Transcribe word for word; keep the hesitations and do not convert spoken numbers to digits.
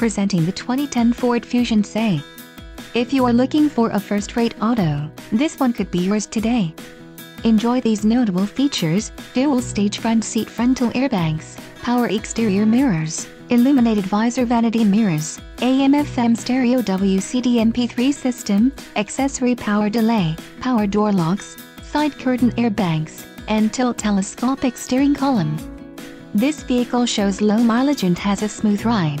presenting the twenty ten Ford Fusion say, if you are looking for a first-rate auto, this one could be yours today. Enjoy these notable features: dual-stage front seat frontal airbags, power exterior mirrors, illuminated visor vanity mirrors, A M F M stereo W C D M P three system, accessory power delay, power door locks, side curtain airbags, and tilt telescopic steering column. This vehicle shows low mileage and has a smooth ride.